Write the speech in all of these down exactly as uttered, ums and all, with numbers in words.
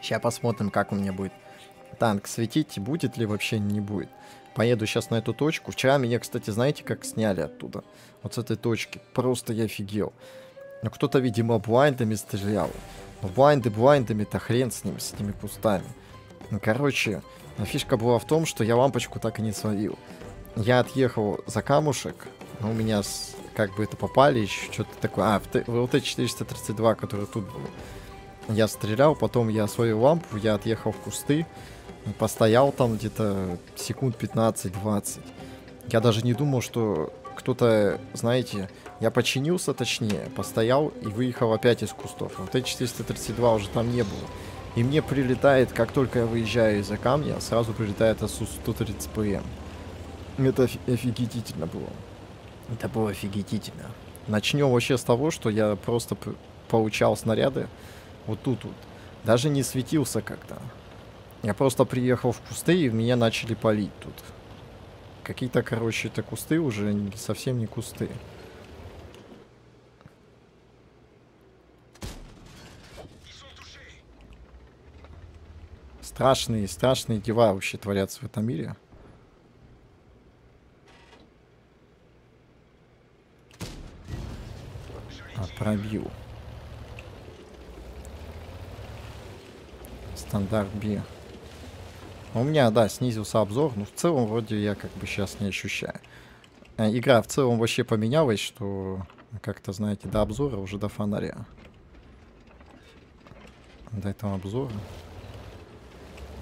Сейчас посмотрим, как у меня будет танк светить, будет ли вообще, не будет. Поеду сейчас на эту точку. Вчера меня, кстати, знаете, как сняли оттуда? Вот с этой точки. Просто я офигел. Но кто-то, видимо, блайндами стрелял. Но блайнды блайндами-то хрен с ними, с этими кустами. Ну, короче, фишка была в том, что я лампочку так и не словил. Я отъехал за камушек, но у меня с, как бы это попали еще что-то такое. А, в, в эл тэ четыреста тридцать два, который тут был. Я стрелял, потом я свою лампу, я отъехал в кусты. Постоял там где-то секунд пятнадцать-двадцать. Я даже не думал, что кто-то, знаете, я починился, точнее, постоял и выехал опять из кустов. А вот эл тэ четыреста тридцать два уже там не было. И мне прилетает, как только я выезжаю из-за камня, сразу прилетает а эс у сто тридцать пэ эм. Это оф офигительно было. Это было офигительно. Начнем вообще с того, что я просто получал снаряды вот тут вот. Даже не светился как-то. Я просто приехал в кусты, и меня начали палить тут. Какие-то, короче, это кусты уже совсем не кусты. Страшные, страшные дела вообще творятся в этом мире. А, пробил. Стандарт би. У меня, да, снизился обзор, но в целом вроде я как бы сейчас не ощущаю. Игра в целом вообще поменялась, что как-то, знаете, до обзора уже до фонаря. До этого обзора.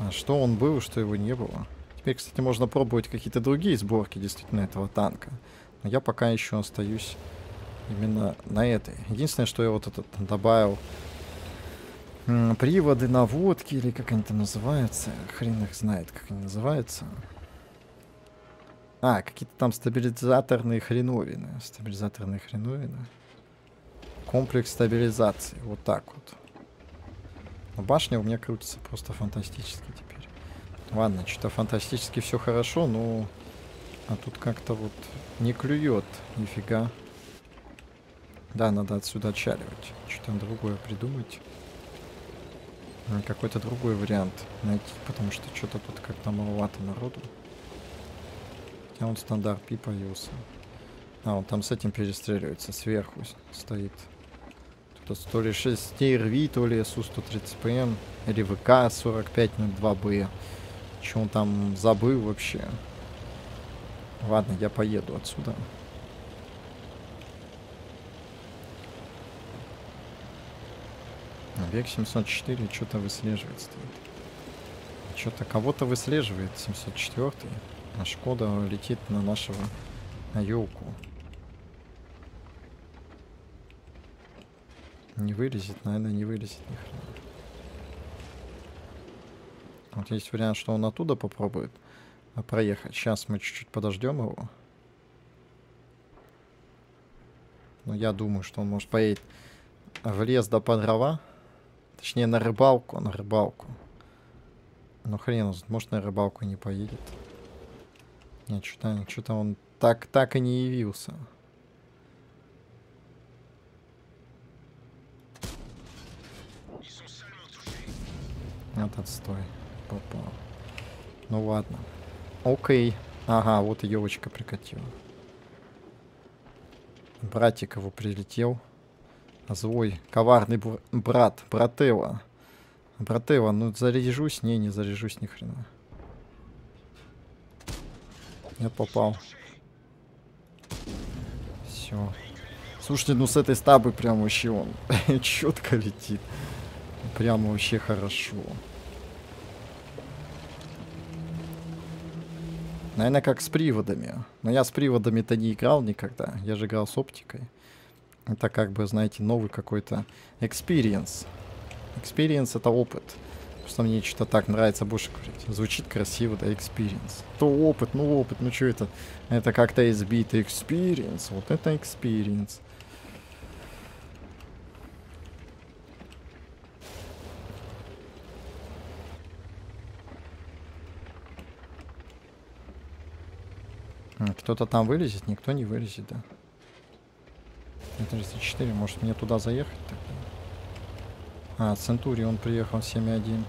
А что он был, что его не было. Теперь, кстати, можно пробовать какие-то другие сборки действительно этого танка. Но я пока еще остаюсь именно на этой. Единственное, что я вот этот добавил... Приводы, наводки, или как они там называются. Хрен их знает, как они называются. А, какие-то там стабилизаторные хреновины. Стабилизаторные хреновины. Комплекс стабилизации. Вот так вот. Но башня у меня крутится просто фантастически теперь. Ладно, что-то фантастически все хорошо, но... А тут как-то вот не клюет. Нифига. Да, надо отсюда отчаливать. Что-то другое придумать. Какой-то другой вариант найти, потому что что-то тут как-то маловато народу. А он стандарт P появился. А, он там с этим перестреливается, сверху стоит. Тут то ли шесть тэ эр вэ, то ли а эс у сто тридцать пэ эм, или вэ ка сорок пять ноль два бэ. Чё он там забыл вообще? Ладно, я поеду отсюда. Объект семьсот четыре что-то выслеживает стоит. Что-то кого-то выслеживает семьсот четыре. А Шкода летит на нашего на елку. Не вылезет, наверное, не вылезет ни хрена. Вот есть вариант, что он оттуда попробует проехать. Сейчас мы чуть-чуть подождем его. Но я думаю, что он может поедет в лес до подрова. Точнее, на рыбалку, на рыбалку. Ну хрен, может, на рыбалку не поедет. Нет, что-то, что-то он так, так и не явился. Нет, отстой. Попал. Ну ладно. Окей. Ага, вот и елочка прикатила. Братик его прилетел. Злой, коварный бр брат, братева. Братева, ну заряжусь, не, не заряжусь ни хрена. Я попал. Все. Слушайте, ну с этой стабы прям вообще он четко летит. Прям вообще хорошо. Наверное, как с приводами. Но я с приводами-то не играл никогда. Я же играл с оптикой. Это как бы, знаете, новый какой-то экспириенс. Экспириенс — это опыт. Просто мне что-то так нравится больше говорить. Звучит красиво, да, экспириенс. То опыт, ну опыт, ну что это? Это как-то избитый экспириенс. Вот это экспириенс. Кто-то там вылезет, никто не вылезет, да? Т тридцать четыре, может мне туда заехать тогда? А, Центурион приехал семь один.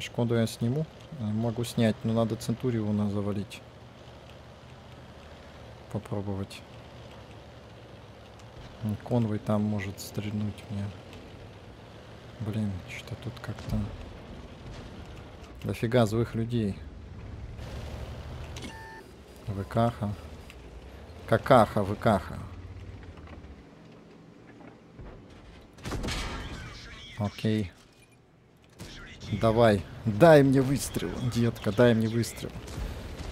Шкоду я сниму? Могу снять, но надо Центуриона завалить. Попробовать. Конвой там может стрельнуть мне. Блин, что тут как-то... Дофига злых людей. Выкаха. Какаха, выкаха. Окей. Давай. Дай мне выстрел, детка, дай мне выстрел.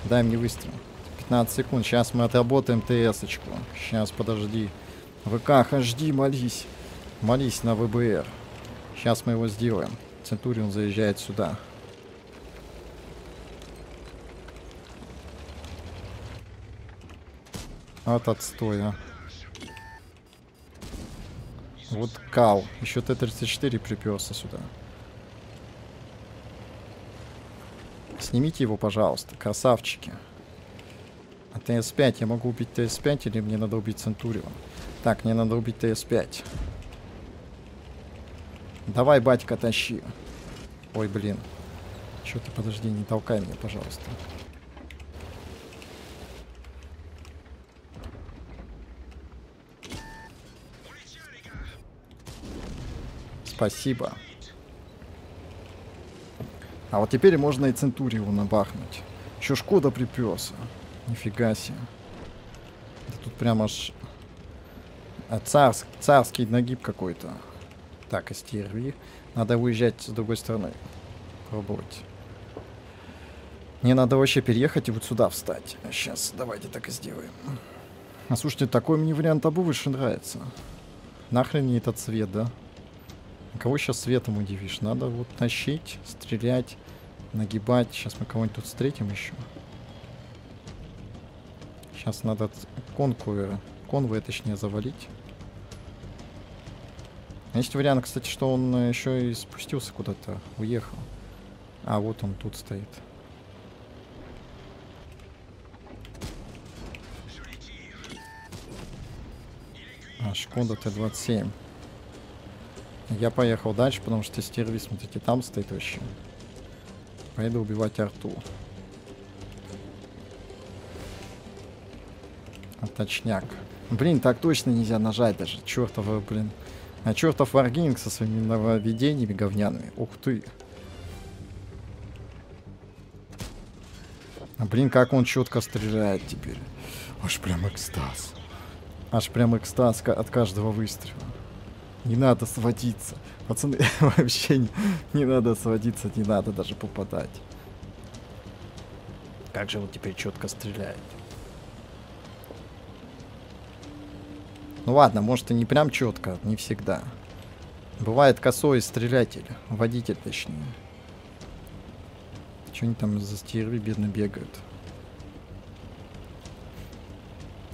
Дай мне выстрел. пятнадцать секунд, сейчас мы отработаем ТС-очку. Сейчас, подожди. ВК-ха, жди, молись. Молись на ВБР. Сейчас мы его сделаем. Центурион заезжает сюда. От отстоя. Вот кал. Еще Т тридцать четыре приперся сюда. Снимите его, пожалуйста, красавчики. А Т С пять, я могу убить Т С пять или мне надо убить Центурион? Так, мне надо убить Т С пять. Давай, батька, тащи. Ой, блин. Чё ты, подожди, не толкай меня, пожалуйста. Спасибо. А вот теперь можно и Центуриона бахнуть. Еще Шкода приперся. Нифига себе. Да тут прямо аж... А царск... царский нагиб какой-то. Так, из ТРВ. Надо выезжать с другой стороны. Пробовать. Мне надо вообще переехать и вот сюда встать. Сейчас, давайте так и сделаем. А слушайте, такой мне вариант табу больше нравится. Нахрен мне этот цвет, да? Кого сейчас светом удивишь? Надо вот тащить, стрелять, нагибать. Сейчас мы кого-нибудь тут встретим еще. Сейчас надо конкуэра, конвоя, точнее, завалить. Есть вариант, кстати, что он еще и спустился куда-то, уехал. А вот он тут стоит. А, Шкода Т двадцать семь. Я поехал дальше, потому что стервис, смотрите, там стоит вообще. Пойду убивать арту. А точняк. Блин, так точно нельзя нажать даже. Чёртова, блин. А чёртов Wargaming со своими нововведениями говняными. Ух ты. А, блин, как он четко стреляет теперь. Аж прям экстаз. Аж прям экстаз от каждого выстрела. Не надо сводиться. Пацаны, вообще не, не надо сводиться, не надо даже попадать. Как же он теперь четко стреляет. Ну ладно, может и не прям четко, не всегда. Бывает косой стрелятель, водитель точнее. Что они там за стерви бедно бегают?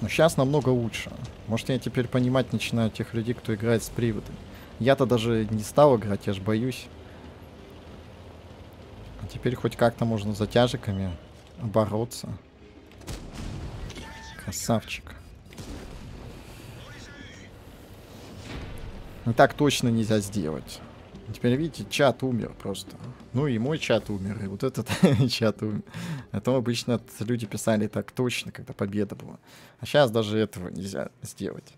Но сейчас намного лучше. Может, я теперь понимать начинаю тех людей, кто играет с приводом. Я-то даже не стал играть, я ж боюсь. А теперь хоть как-то можно затяжиками бороться. Красавчик. И так точно нельзя сделать. Теперь, видите, чат умер просто. Ну и мой чат умер, и вот этот чат умер. А то обычно люди писали так точно, когда победа была. А сейчас даже этого нельзя сделать.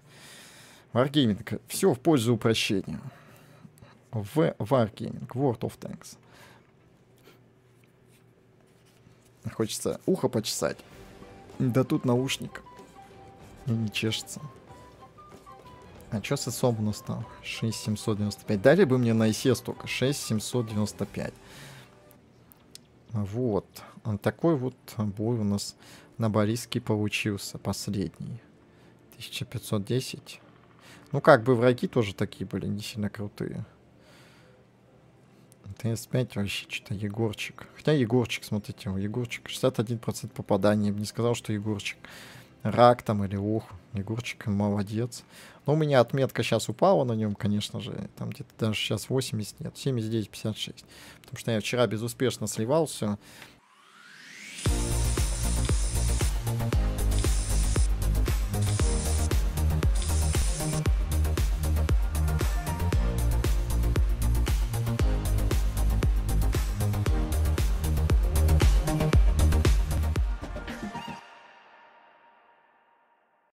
Wargaming. Все в пользу упрощения. В Wargaming. World of Tanks. Хочется ухо почесать. Да тут наушник. И не чешется. А чё с ИСом у нас там? шесть семьсот девяносто пять. Дали бы мне на ИСе столько. шесть семьсот девяносто пять. Вот. Такой вот бой у нас на Бориске получился. Последний. тысяча пятьсот десять. Ну как бы враги тоже такие были. Не сильно крутые. ТС пять вообще что-то Егорчик. Хотя Егорчик, смотрите. У Егорчика шестьдесят один процент попадания. Я бы не сказал, что Егорчик рак там или ох. Егорчик молодец. Но у меня отметка сейчас упала на нем, конечно же. Там где-то даже сейчас восемьдесят, нет, семьдесят девять пятьдесят шесть. Потому что я вчера безуспешно сливал все.